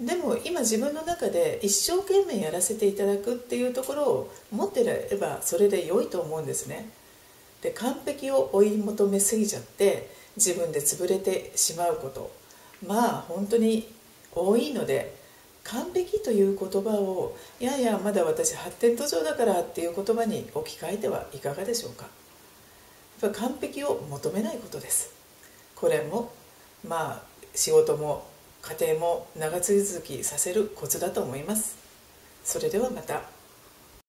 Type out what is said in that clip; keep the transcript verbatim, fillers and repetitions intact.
でも今自分の中で一生懸命やらせていただくっていうところを持ってればそれで良いと思うんですね。で、完璧を追い求めすぎちゃって自分で潰れてしまうこと、まあ本当に多いので、完璧という言葉をいやいやまだ私発展途上だからっていう言葉に置き換えてはいかがでしょうか。やっぱ完璧を求めないことです。これもまあ仕事も家庭も長続きさせるコツだと思います。それではまた。